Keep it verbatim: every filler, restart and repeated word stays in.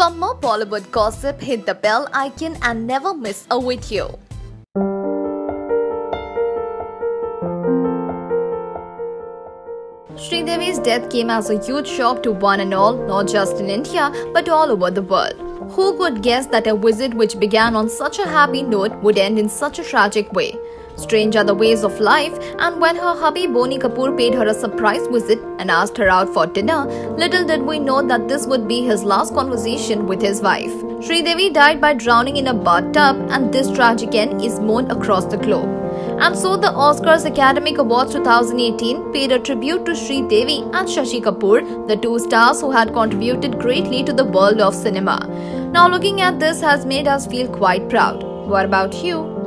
For more Bollywood gossip, hit the bell icon and never miss a video. Sridevi's death came as a huge shock to one and all, not just in India, but all over the world. Who could guess that a visit which began on such a happy note would end in such a tragic way? Strange are the ways of life, and when her hubby Bonnie Kapoor paid her a surprise visit and asked her out for dinner, little did we know that this would be his last conversation with his wife. Sridevi died by drowning in a bathtub, and this tragic end is mourned across the globe. And so the Oscars Academy Awards two thousand eighteen paid a tribute to Sridevi and Shashi Kapoor, the two stars who had contributed greatly to the world of cinema. Now looking at this has made us feel quite proud. What about you?